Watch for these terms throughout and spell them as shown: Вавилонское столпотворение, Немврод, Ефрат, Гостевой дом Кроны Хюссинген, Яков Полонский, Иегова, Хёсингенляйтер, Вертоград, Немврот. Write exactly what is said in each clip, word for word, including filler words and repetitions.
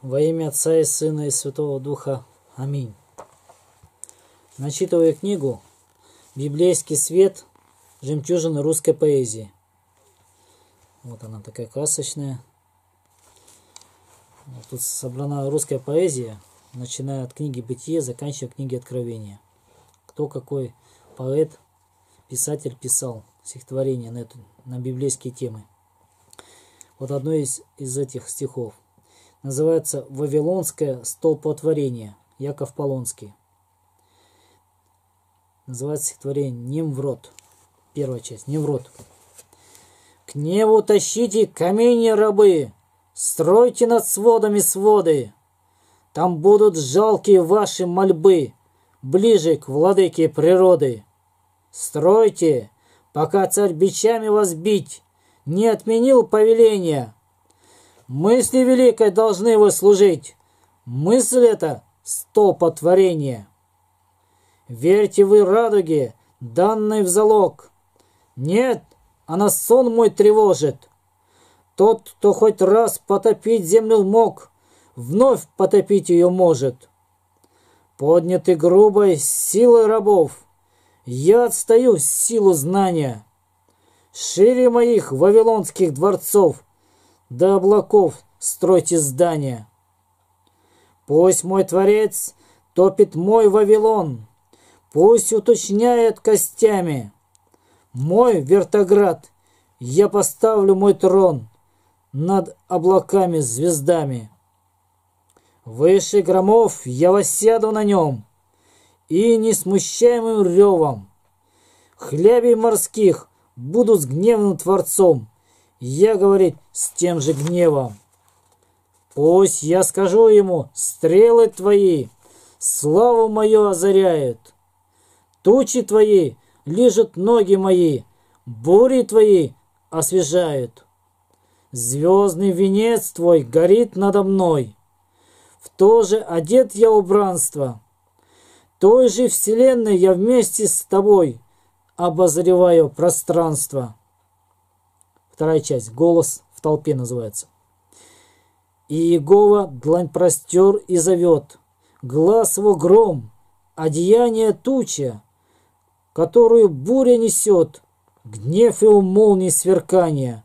Во имя Отца и Сына и Святого Духа. Аминь. Начитывая книгу «Библейский свет. Жемчужины русской поэзии». Вот она такая красочная. Тут собрана русская поэзия, начиная от книги «Бытие», заканчивая книги «Откровения». Кто какой поэт, писатель писал стихотворение на, эту, на библейские темы. Вот одно из, из этих стихов. Называется «Вавилонское столпотворение». Яков Полонский. Называется стихотворение «Немврот». Первая часть. Немврот. «К небу тащите камни, рабы, стройте над сводами своды. Там будут жалкие ваши мольбы, ближе к владыке природы. Стройте, пока царь бичами вас бить не отменил повеления. Мысли великой должны вы служить. Мысль эта — столпотворение. Верьте вы радуге, данной в залог. Нет, она сон мой тревожит. Тот, кто хоть раз потопить землю мог, вновь потопить ее может. Поднятый грубой силой рабов, я отстаю силу знания. Шире моих вавилонских дворцов до облаков стройте здания. Пусть мой Творец топит мой Вавилон, пусть уточняет костями. Мой Вертоград, я поставлю мой трон над облаками звездами. Выше громов я воссяду на нем, и несмущаемым ревом хлябей морских буду с гневным Творцом, я, говорит, с тем же гневом. Пусть я скажу ему, стрелы твои славу мою озаряют, тучи твои лижут ноги мои, бури твои освежают. Звездный венец твой горит надо мной, в то же одет я убранство, той же вселенной я вместе с тобой обозреваю пространство». Вторая часть. «Голос в толпе» называется. «Иегова длань простер и зовет, глаз его гром, одеяние туча, которую буря несет, гнев его молний сверкания.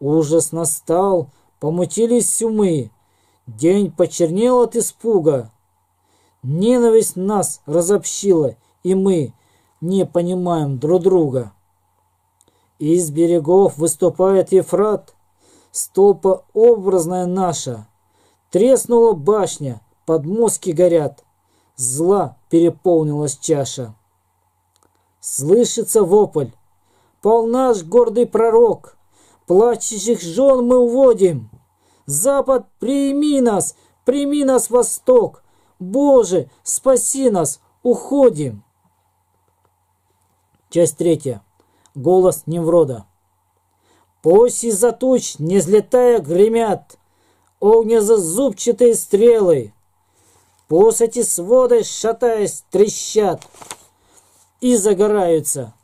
Ужас настал, помутились умы, день почернел от испуга. Ненависть нас разобщила, и мы не понимаем друг друга. Из берегов выступает Ефрат, столпообразная наша. Треснула башня, подмостки горят, зла переполнилась чаша. Слышится вопль. Пал наш гордый пророк, плачущих жен мы уводим. Запад, прими нас, прими нас, Восток. Боже, спаси нас, уходим». Часть третья. Голос Немврода. «Пусть из-за туч, не взлетая, гремят огнезазубчатые стрелы, пусть эти своды, шатаясь, трещат и загораются.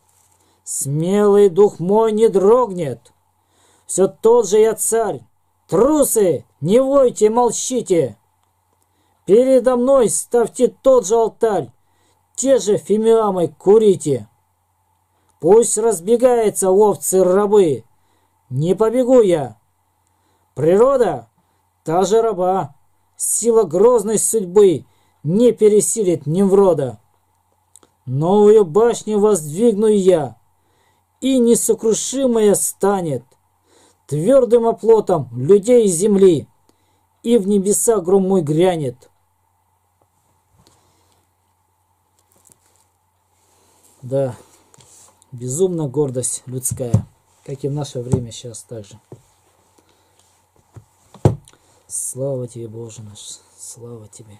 Смелый дух мой не дрогнет. Все тот же я царь. Трусы, не войте, молчите. Передо мной ставьте тот же алтарь, те же фимиамы курите. Пусть разбегаются овцы-рабы, не побегу я. Природа, та же раба, сила грозной судьбы не пересилит Немврода. Новую башню воздвигну я, и несокрушимая станет твердым оплотом людей земли, и в небеса гром мой грянет». Да, безумна гордость людская, как и в наше время сейчас также. Слава тебе, Боже наш, слава тебе.